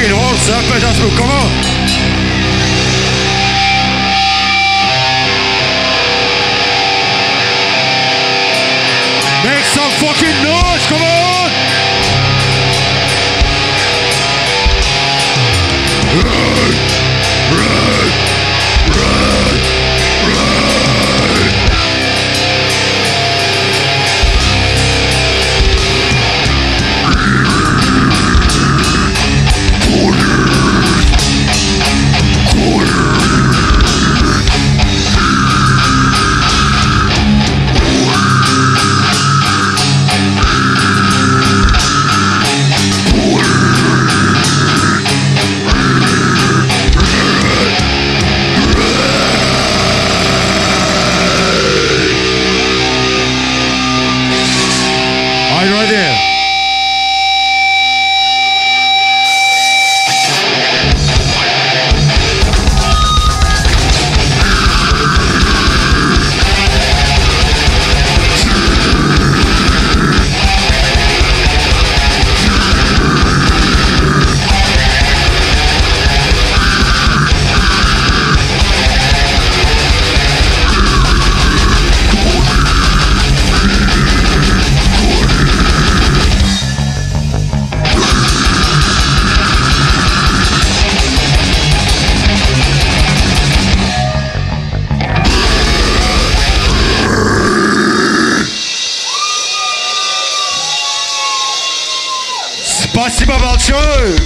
Chicken horse up and that's what come on. Make some fucking noise, come on. Run, run, run, run. Спасибо большое!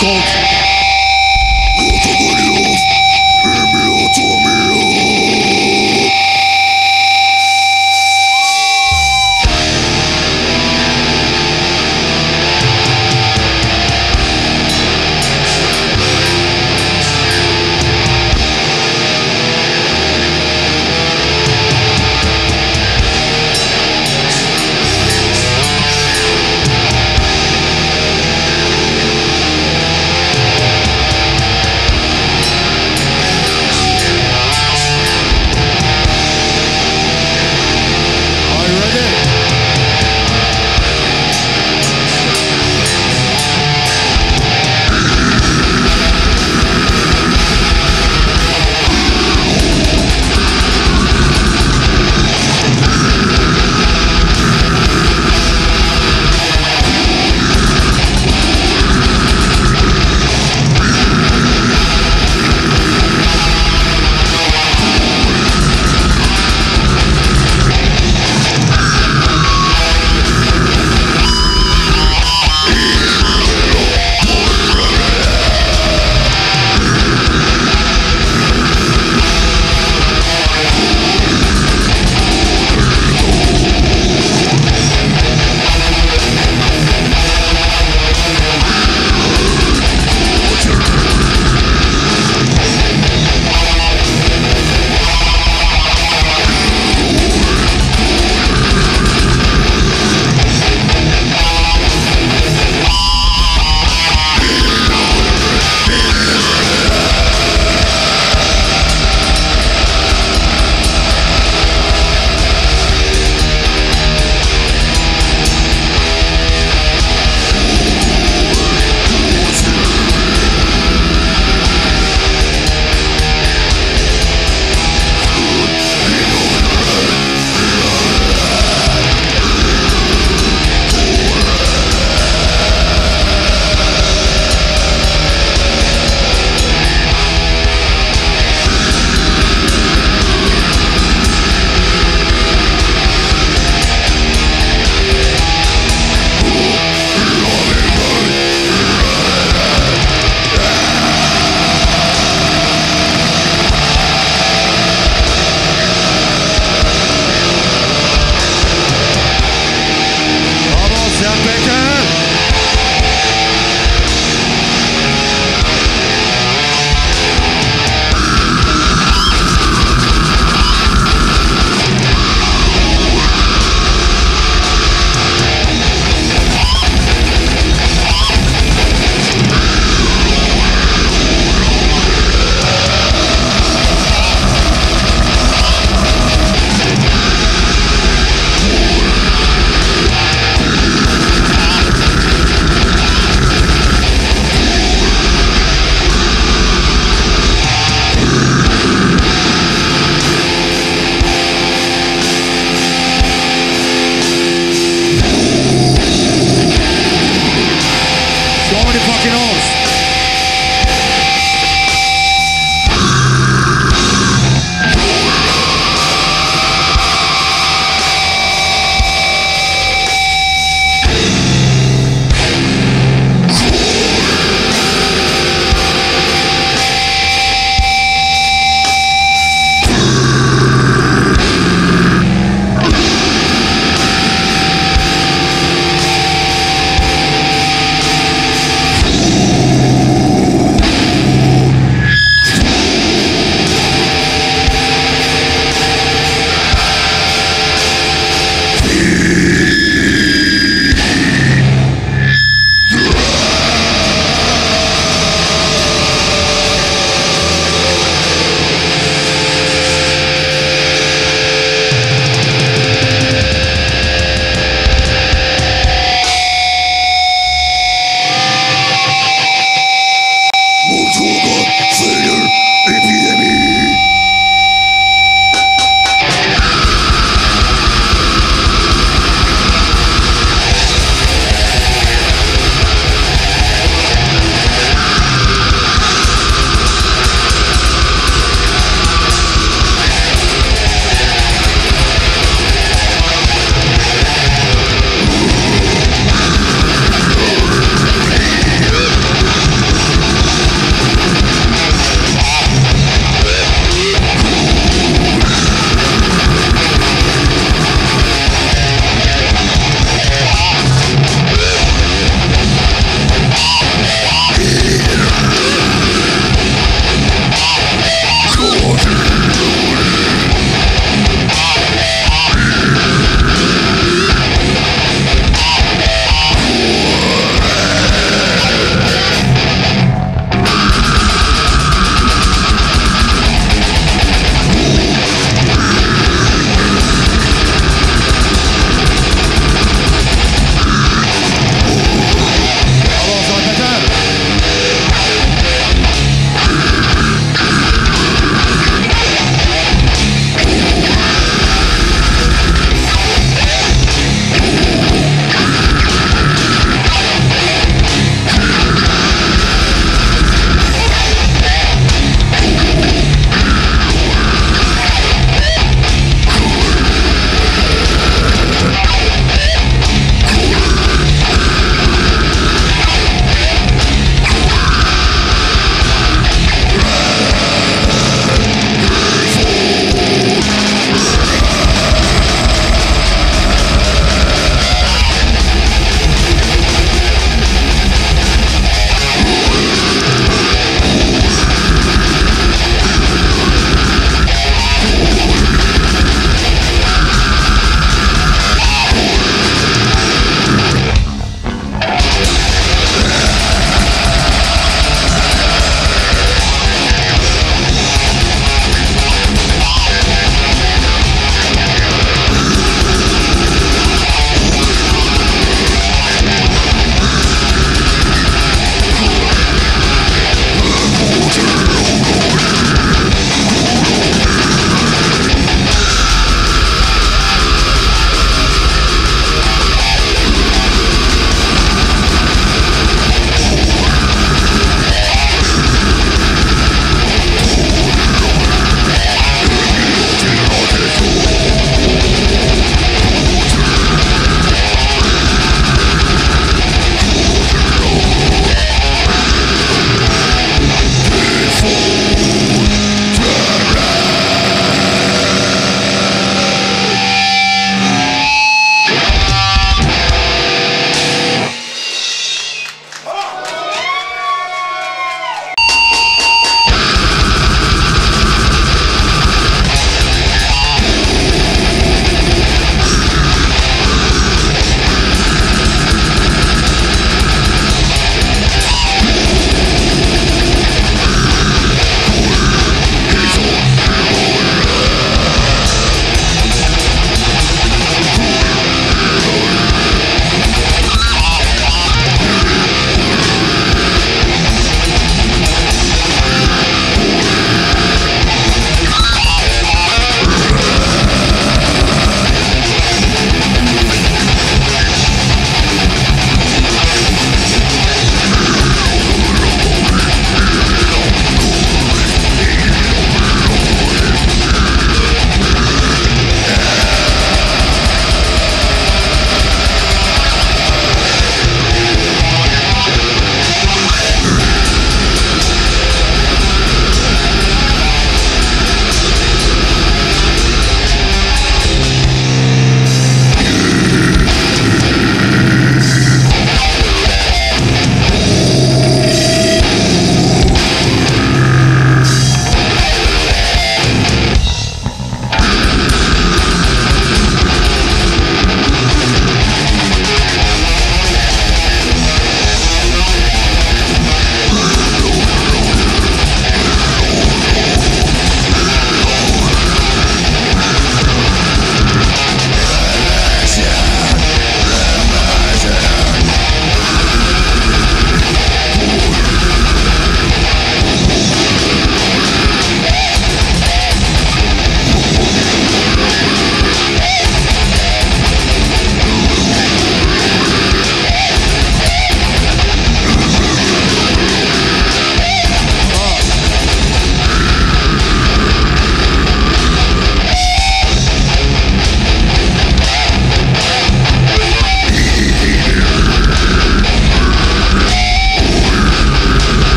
Kalk.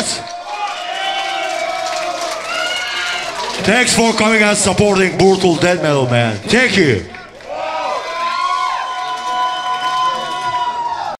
Boys! Thanks for coming and supporting Brutal Death Metal, man. Thank you.